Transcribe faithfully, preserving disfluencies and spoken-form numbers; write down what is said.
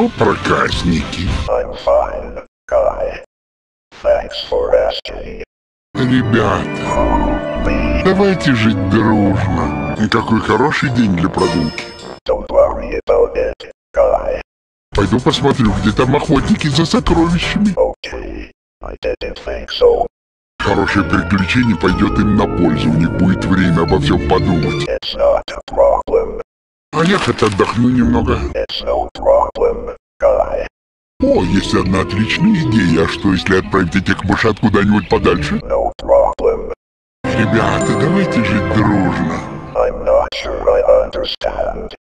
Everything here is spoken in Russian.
Ну, проказники. I'm fine, guy. Thanks for asking. Ребята, давайте жить дружно. И какой хороший день для прогулки. Don't worry about it, guy. Пойду посмотрю, где там охотники за сокровищами. Okay. I didn't think so. Хорошее приключение пойдет им на пользу, у них будет время обо всем подумать. It's not a problem. А я хоть отдохну немного. It's no problem, guy. О, есть одна отличная идея, а что если отправить этих мышат куда-нибудь подальше? No problem. Ребята, давайте жить дружно. I'm not sure I understand,